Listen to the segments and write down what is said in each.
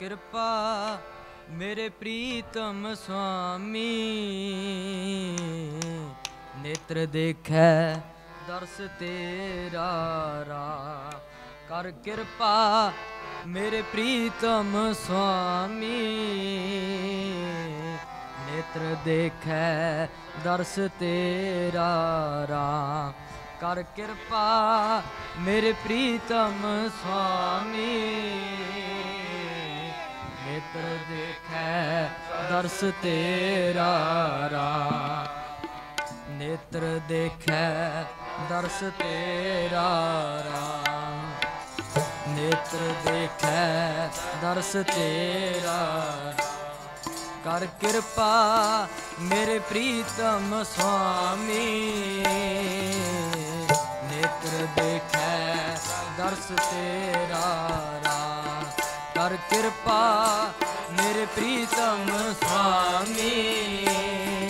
कृपा मेरे प्रीतम स्वामी, नेत्र देखै दर्श तेरा कर कृपा मेरे प्रीतम स्वामी, नेत्र देखै दर्श तेरा कर कृपा मेरे प्रीतम स्वामी, नेत्र देखै दर्श तेरा राम, नेत्र देखै दर्श तेरा राम, नेत्र देखै दर्श तेरा कर कृपा मेरे प्रीतम स्वामी, नेत्र देखै दर्श तेरा राम, कर कृपा मेरे प्रीतम स्वामी,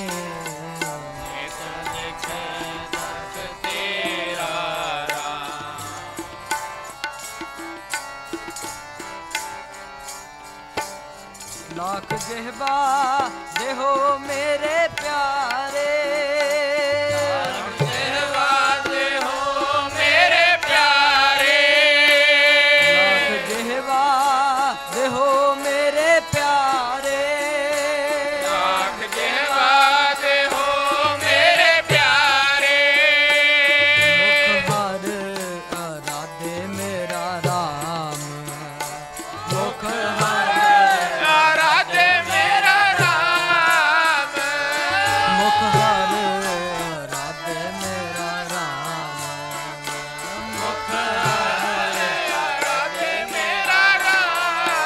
नेत्र देखै दर्श तेरा राम। लाख जहबा देहो मेरे प्यारे, तेरा राम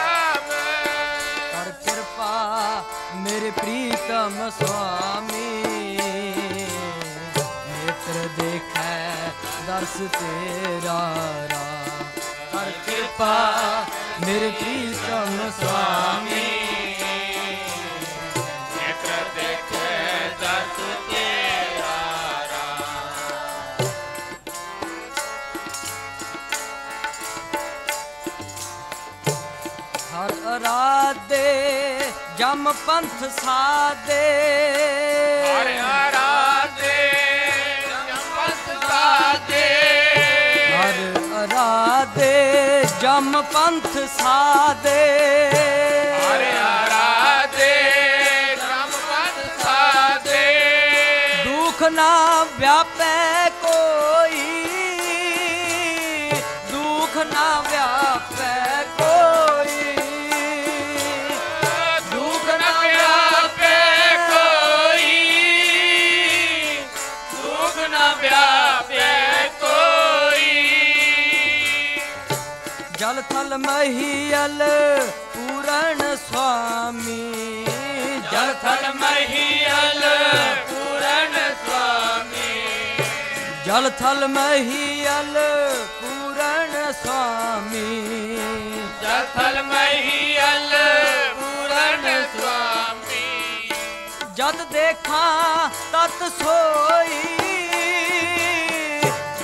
कर कृपा मेरे प्रीतम स्वामी, नेत्र देखै दर्श तेरा राम। हर अराधे जम पंथ साधे, हर अराधे जम पंथ साधे, राधे जम पंथ साधे, हरे राधे जम पंथ साधे, दुख ना व्यापै कोई, दुख ना व्यापै कोई, दुख ना व्यापै कोई, दुख ना व्यापै जल थल महियल पूरण स्वामी, जल थल महियल पूरण स्वामी, जल थल महियल पूरण स्वामी, जल थल महियल पूरण स्वामी, जद देखा तत सोई,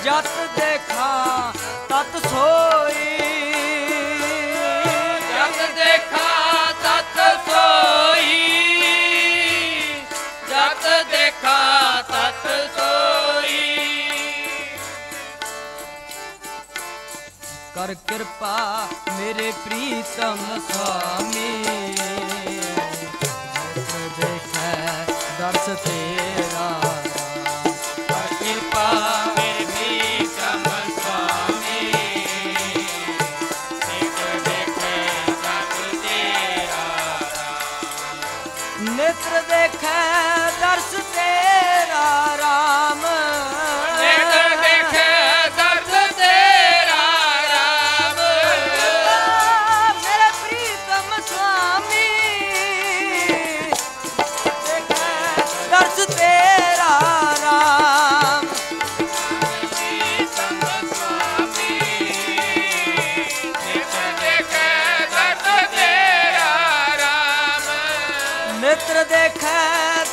जत देखा तत सोई, कर कृपा मेरे प्रीतम स्वामी, नेत्र देखै दर्श तेरा राम, कर कृपा मेरे प्रीतम स्वामी, नेत्र देखै दर्श तेरा राम, नेत्र देखै दर्श तेरा राम, नेत्र देखै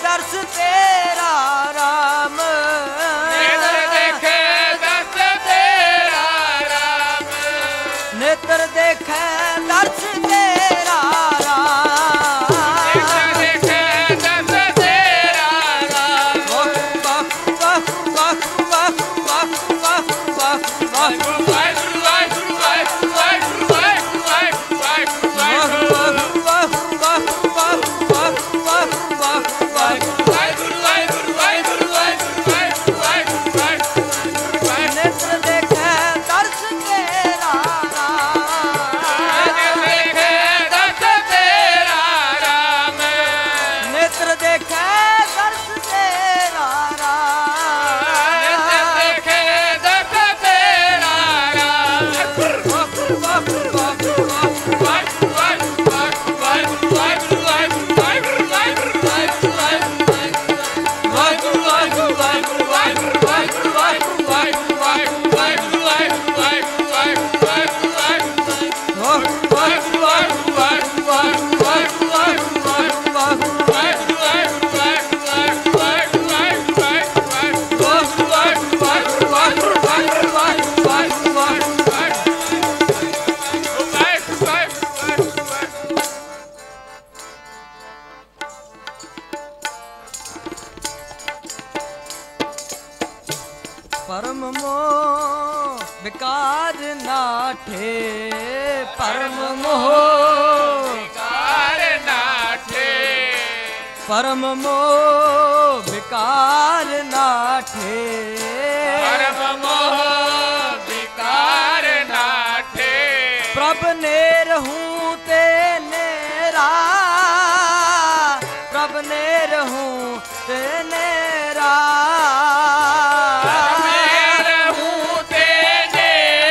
दर्श तेरा राम, नेत्र देखै दर्श तेरा राम, नेत्र देखै दर्श तेरा नाठे परम मोह विकार नाठे, परम मोह विकार नाठे, परम मोह विकार नाठे। प्रभ नेर हूँ ते नेरा, प्रभ नेर हूँ ते नेरा, प्रभ नेर हूँ ते नेरा,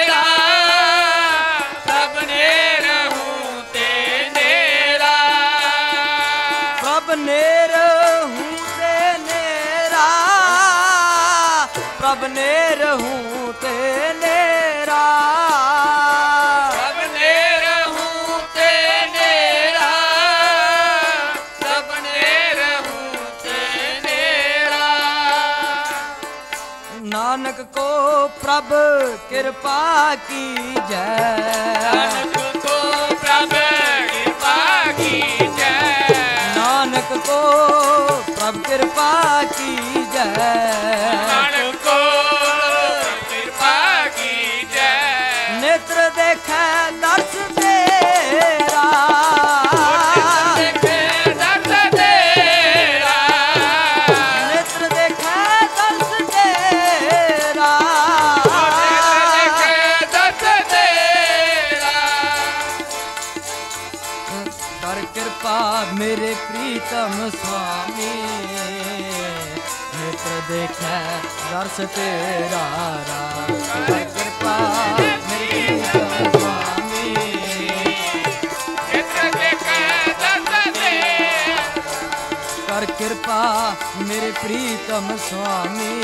प्रभ नेर हूँ ते नेरा, प्रभ नेर हूँ ते नेरा। नानक को प्रभ कृपा की जय, नानक को प्रभ कृपा की जय, नानक को प्रभ कृपा की जय, मेरे प्रीतम स्वामी नेत्र देखै दर्श तेरा राम। कर कृपा मेरे प्रीतम स्वामी नेत्र देखै दर्श तेरा, कर कृपा मेरे प्रीतम स्वामी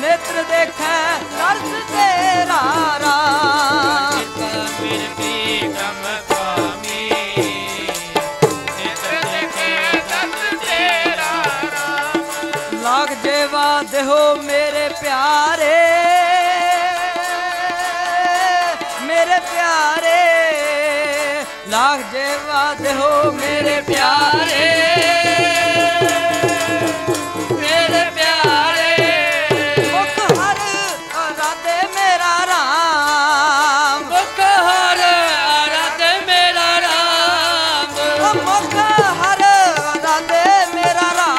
नेत्र देखै दर्श तेरा राम। मेरे प्रीतम स्वामी जेवा देहो मेरे प्यारे, मेरे प्यारे, लाख जेवा देहो मेरे प्यारे, मेरे प्यारे। मुख हर राधे मेरा राम, मुख हर राधे मेरा राम, मुख हर राधे मेरा राम,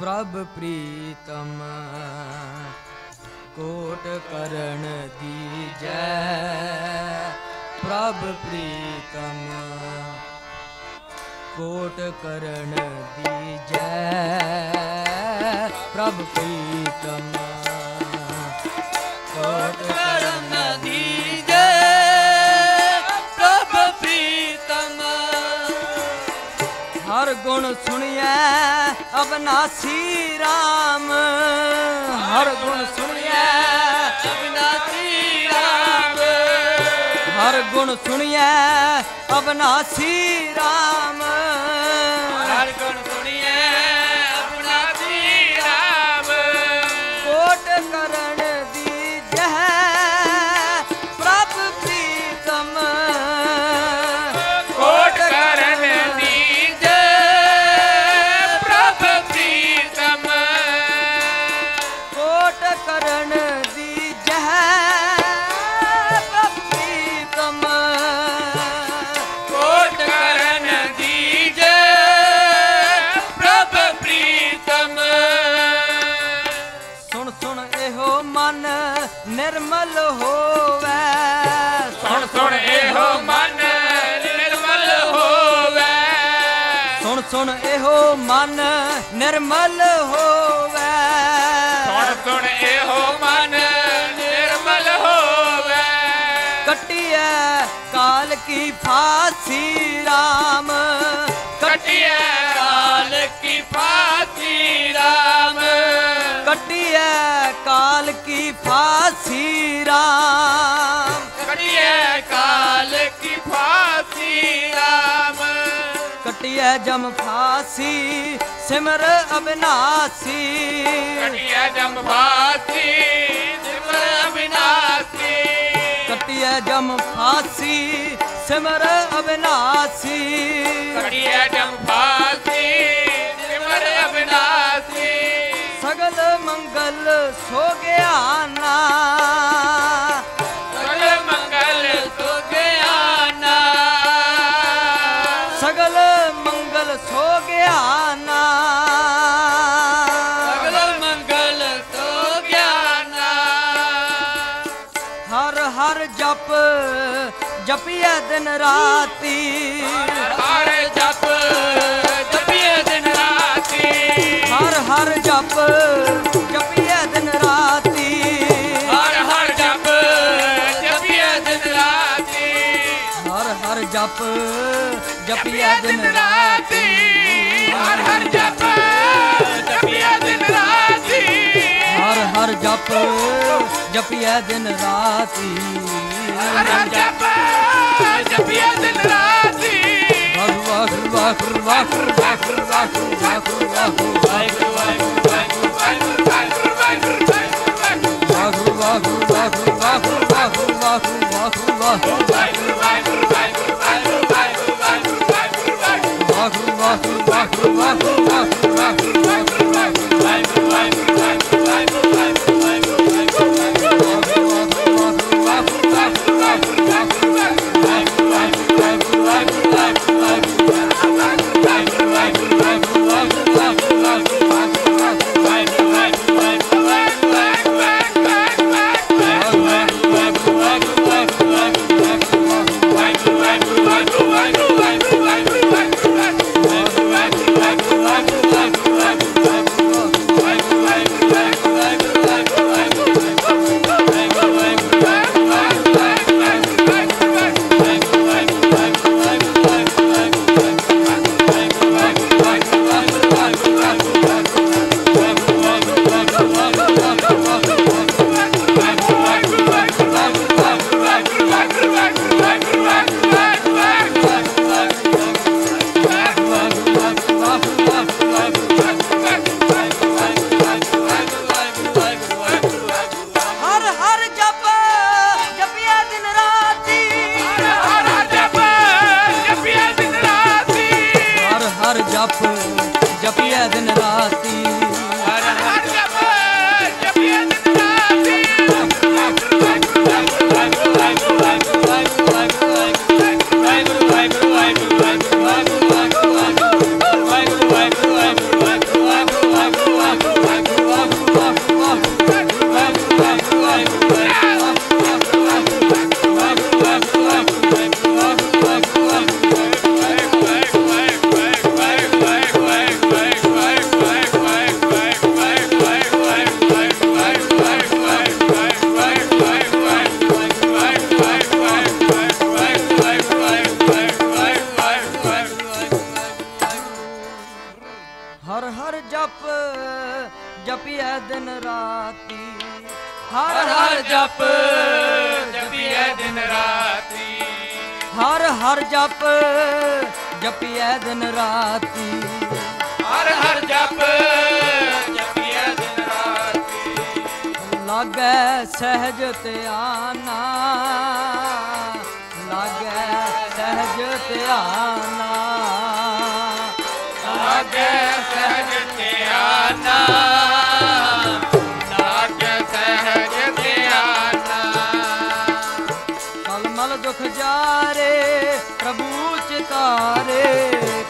प्रभ प्रीतम कोट करण दीजै, प्रभ प्रीतम कोट करण दीजै, प्रभ प्रीतम कोट करण दीजै, प्रभ प्रीतम। हर गुण सुनिए अविनाशी राम, हर गुण सुनिए अविनाशी राम, हर गुण सुनिए अविनाशी राम, हर गुण सुनिए अविनाशी निर्मल होवे। सुन सुन एहो मन निर्मल होवे। सुन सुन एहो मन निर्मल होवे। सुन सुन एहो मन निर्मल होवे। कटिया काल की फांसी राम। कटिया काल की फांसी राम। कटिया काल की फांसी राम। कटिया काल की फांसी राम। कटिया जम फांसी सिमर अविनाशी। कटिया जम फांसी सिमर अविनाशी। कटिया जम फांसी सिमर अविनाशी। कटिया जम फांसी सिमर अविनाशी। सगल मंगल सो गया ना। सगल मंगल सो गया ना। सगल मंगल सो गया ना। सगल मंगल सो गया ना। हर हर जप जपिया दिन राती। हर जप जपिया दिन राती। हर हर जप जपिया दिन राती। हर हर जप जपिया दिन राती। हर हर जप जपिया दिन राती। हर हर जप जपिया दिन राती। हर हर जप जपिया दिन राती। हर हर जप जपिया दिन राती। वाहिगुरु वाहिगुरु वाहिगुरु वाहिगुरु वाहिगुरु वाहिगुरु वाहिगुरु वाहिगुरु।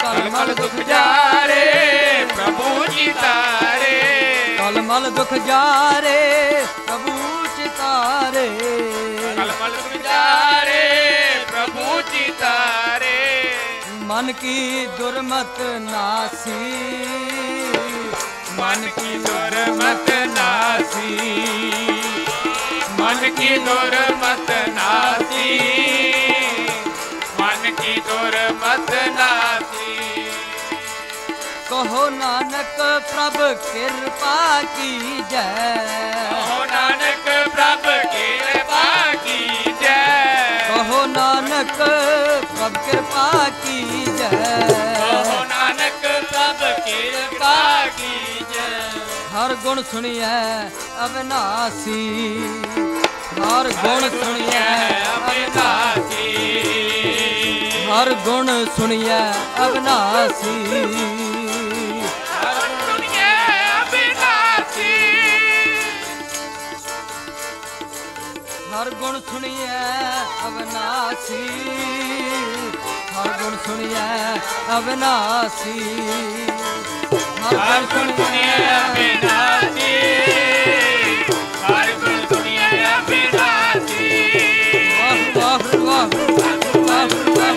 कलमल दुख जा रे प्रभु चिता मन की दुर्मत नासी, मन की दुर्मत नासी, मन की दुर्मत नासी, मन की दुर्मत नासी। कहो नानक प्रभु कृपा की जय, कहो नानक प्रभु कृपा की जय, कहो नानक प्रभु कृपा की जय, कहो नानक प्रभु कृपा की जय। हर गुण सुनिए अविनाशी, हर गुण सुनिए अविनाशी, हर गुण सुनिए अविनाशी। हर गुण सुनिए अविनाशी, हर गुण सुनिए अविनाशी, हर गुण सुनिए अविनाशी, हर गुण सुनिए अविनाशी। वाह वाह वाह वाह वाह वाह।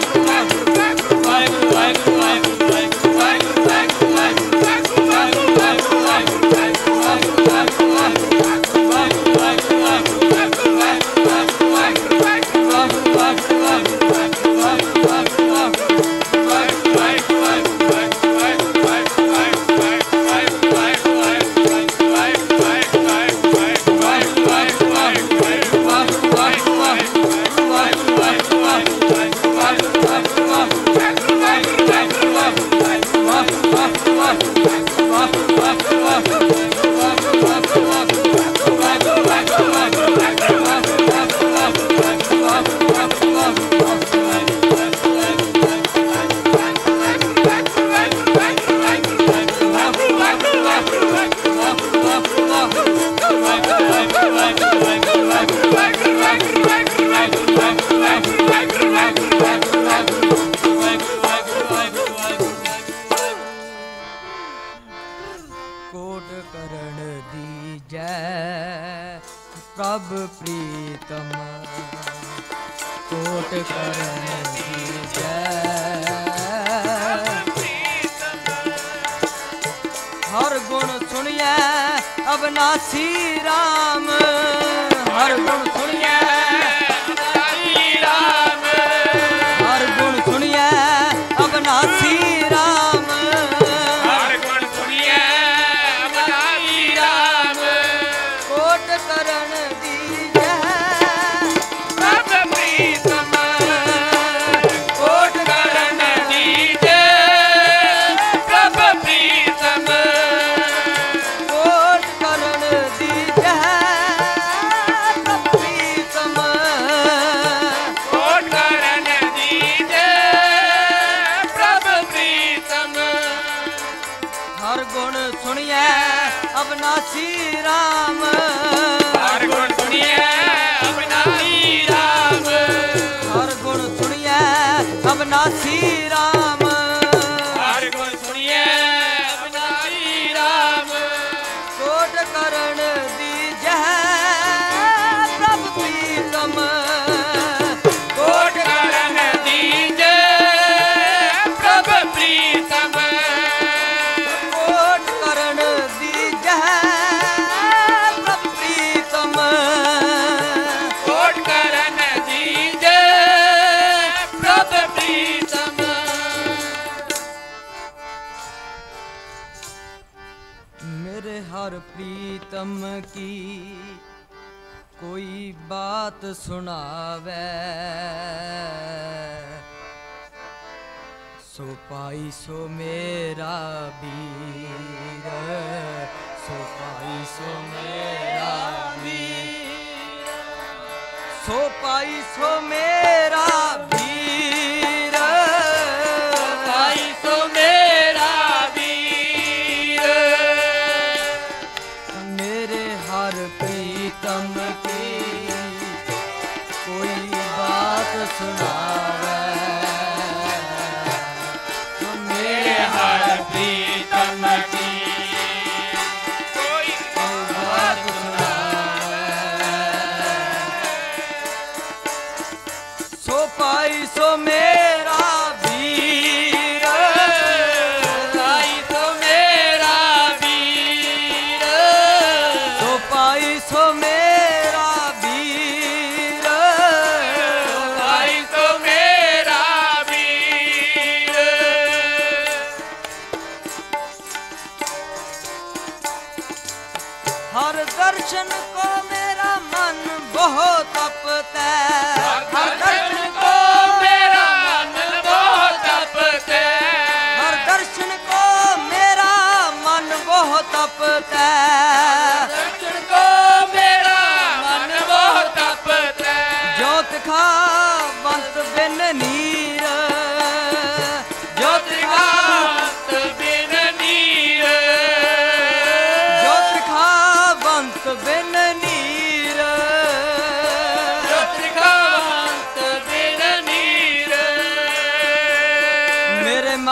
सो पाई सो मेरा भी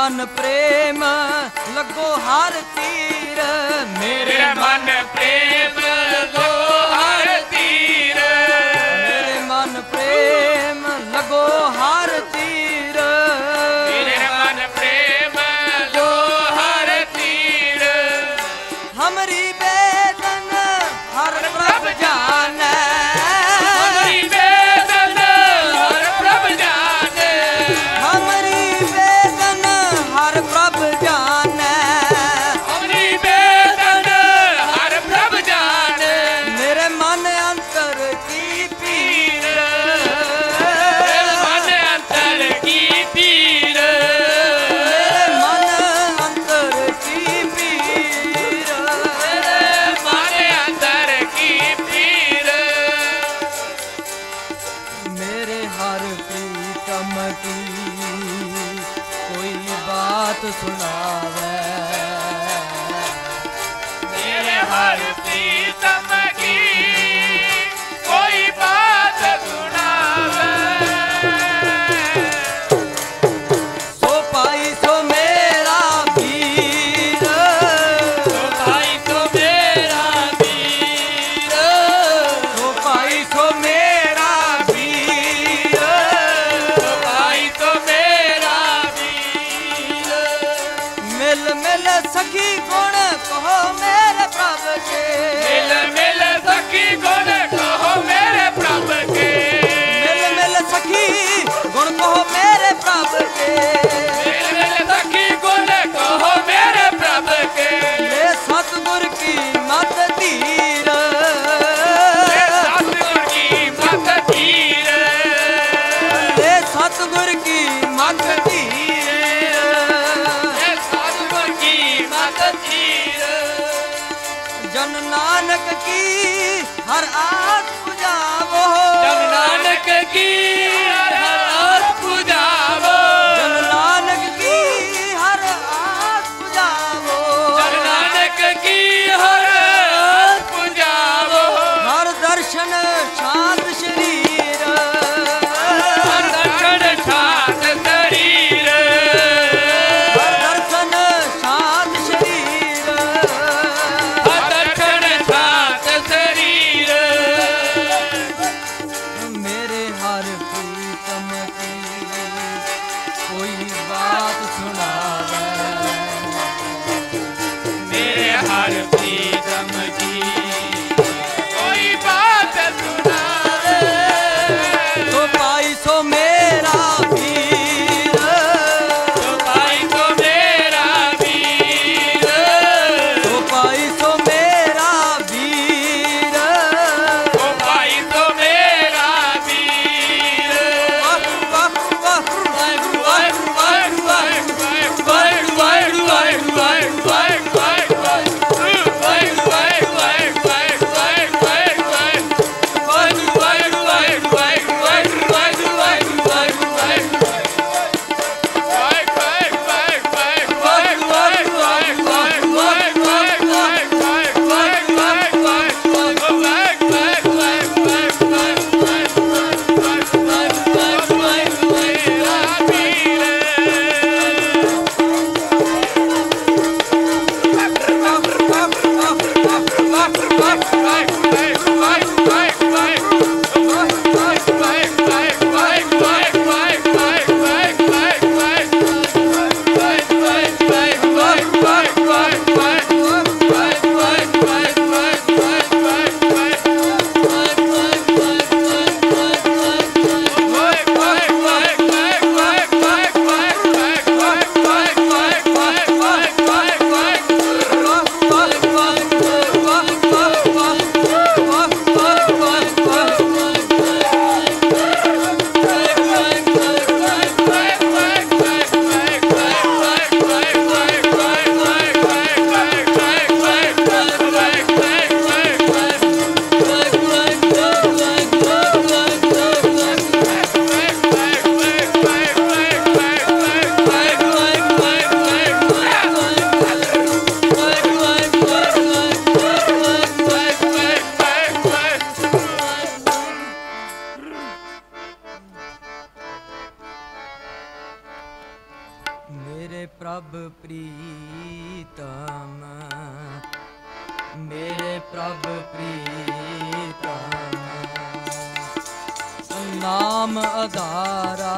मन प्रेम लगो हर तीर मेरे मन प्रेम लगो हर तीर मेरे मन प्रेम लगो हर तीर मेरे मन प्रेम लगो हर तीर हमरी बेदन हर प्रभ जाने हमरी बेदन हर प्रभ जाने हमरी प्रभ जाने हमरी बेदन हर प्रभ जाने मेरे मन अंतर की पीर मेरे मन अंतर की पीर मेरे मन अंतर की पीर मेरे मन अंतर की पीर मेरे हर प्रीतम की कोई बात सुनावे मेरे हर प्रीतम की कोई बात सुनावे सो पाई सो मेरा वीर सो पाई सो मेरा वीर सो पाई सो मेरा वीर सो पाई सो मेरा मिल मिल सखी गुण कहो मेरे प्रभ के मिल मिल सखी गुण कहो मेरे प्रभ के मिल मिल सखी गुण कहो मेरे प्रभ के मिल मिल सखी गुण कहो मेरे प्रभ के ले सतगुर की मत धीर ले सतगुर की मत धीर ले सतगुर की मत धीर जन नानक की हर आस पुजावो जन नानक की हर आस पुजावो जन नानक की हर आस पुजावो जन नानक की हर आस पुजावो हर दर्शन शांत शरीर हर दर्शन शांत शरीर हर दर्शन शांत शरीर हर प्रीतम की कोई बात सुना। प्रभ प्रीतम, मेरे प्रभ प्रीतम। नाम अधारा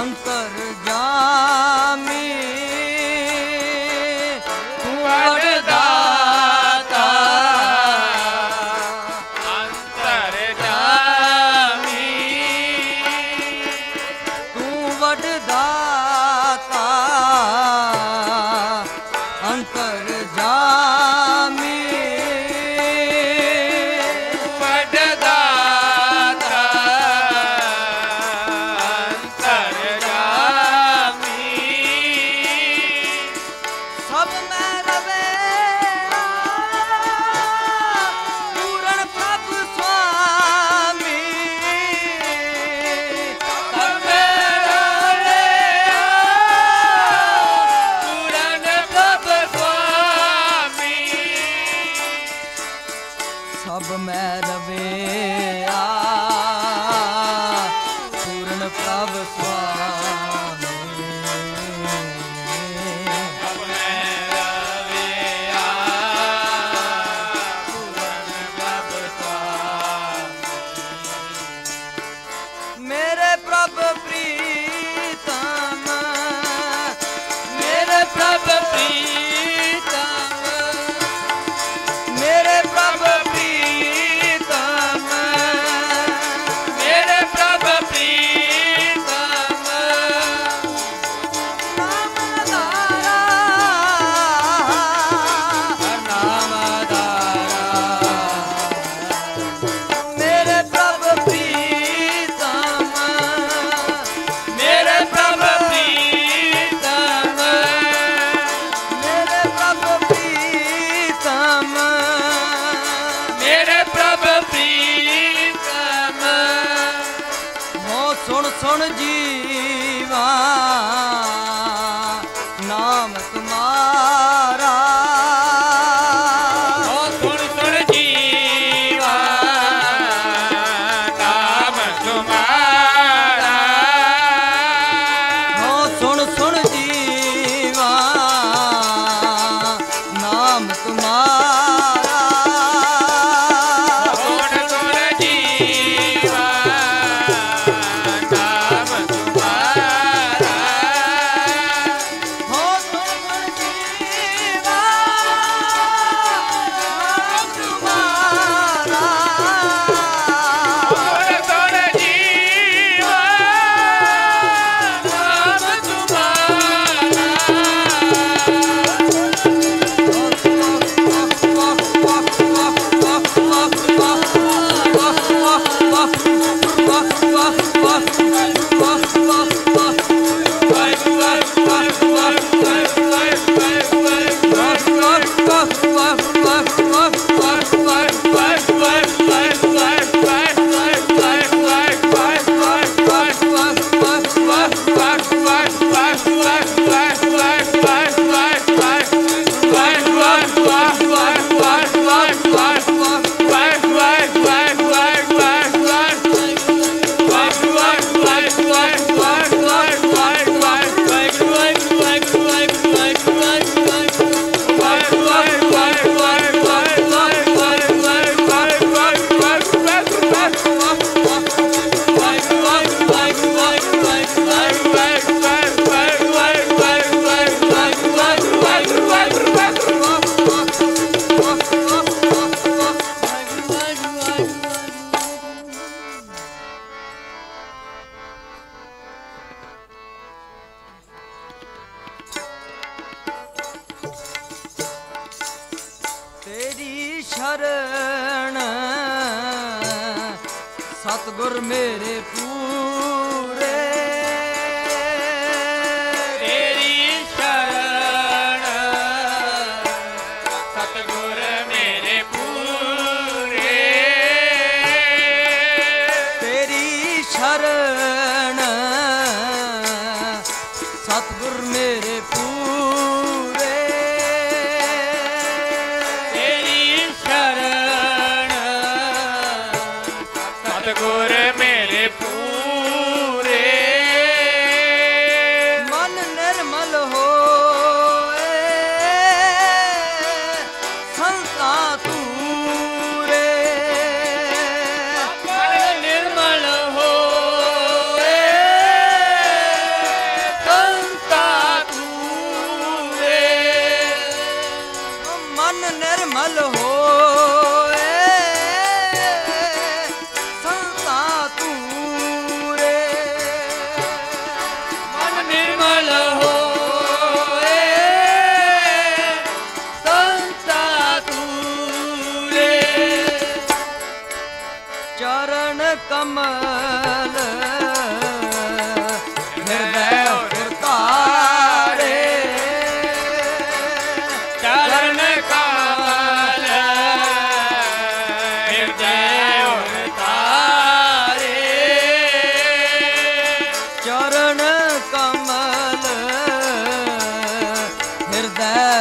अंतर।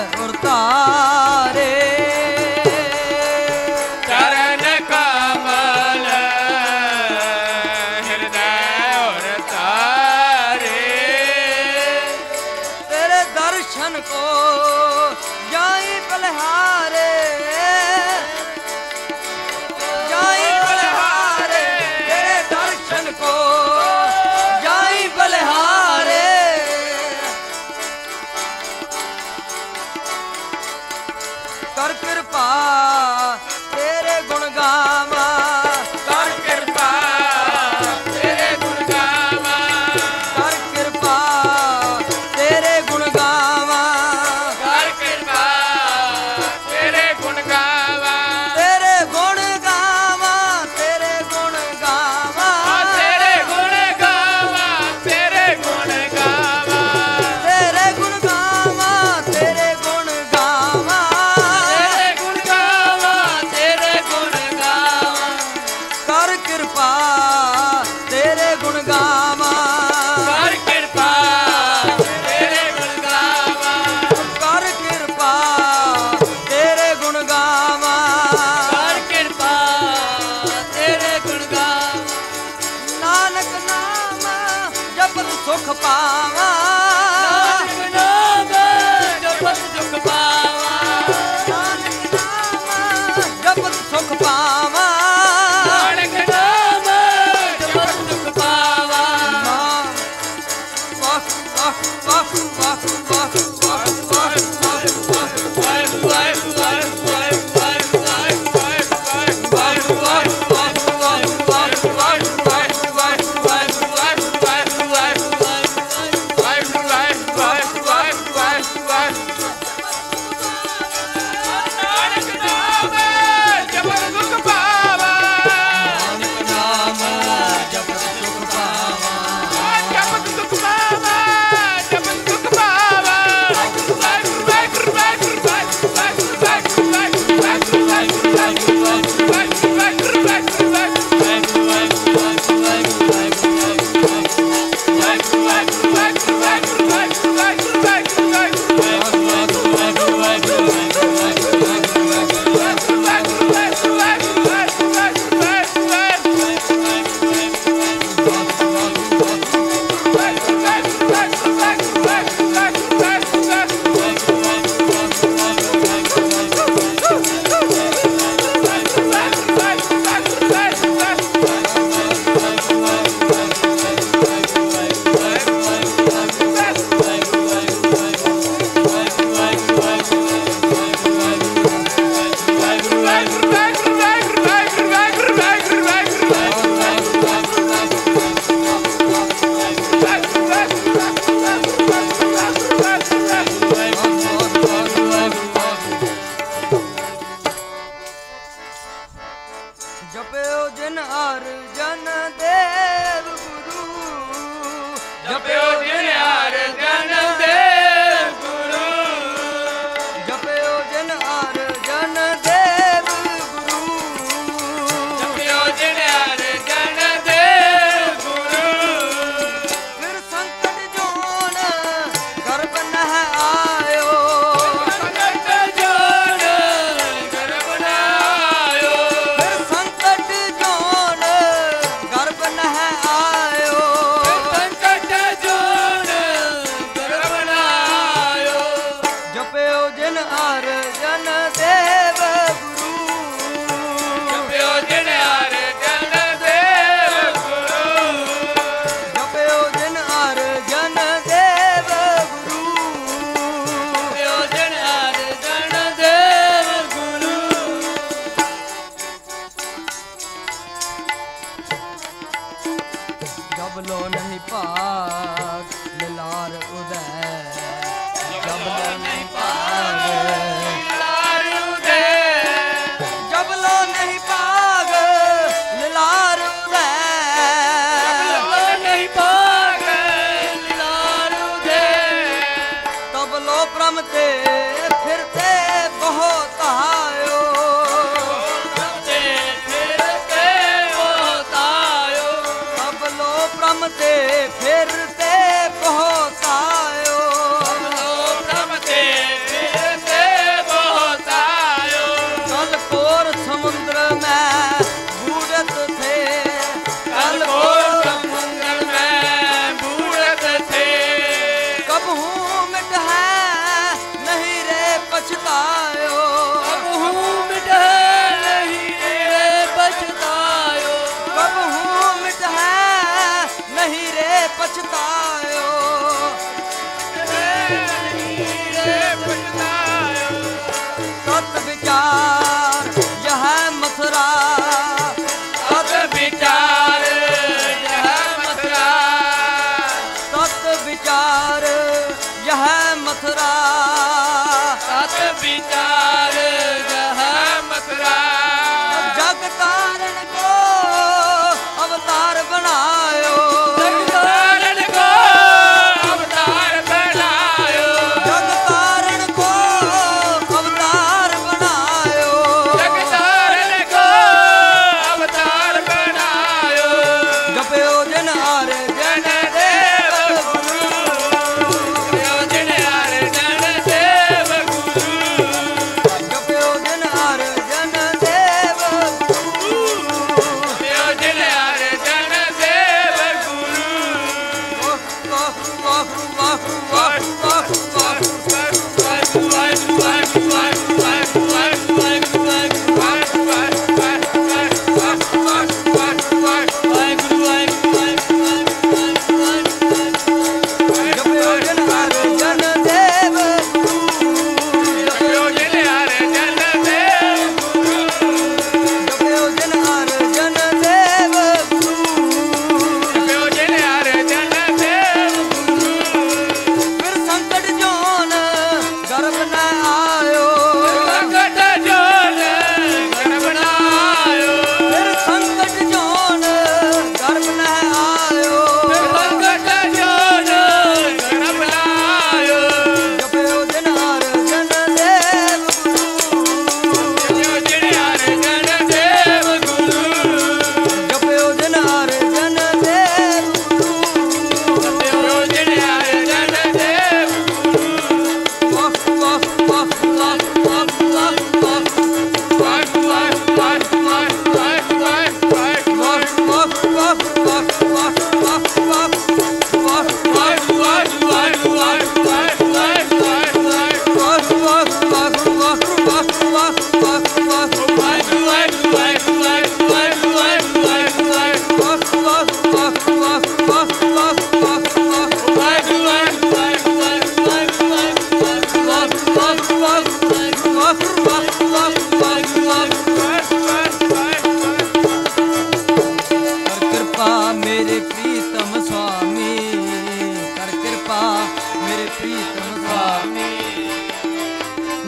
उतारे चरण कमल हृदय उतारे तेरे दर्शन को जाई बलहारे उदय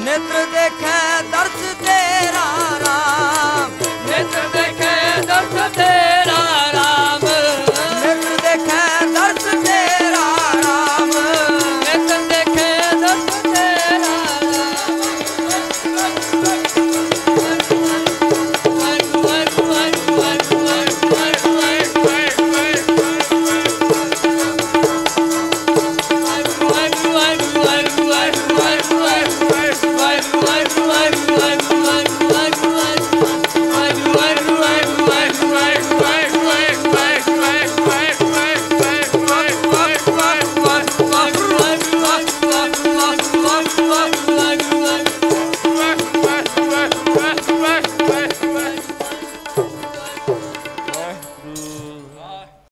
नेत्र देखे दर्श दे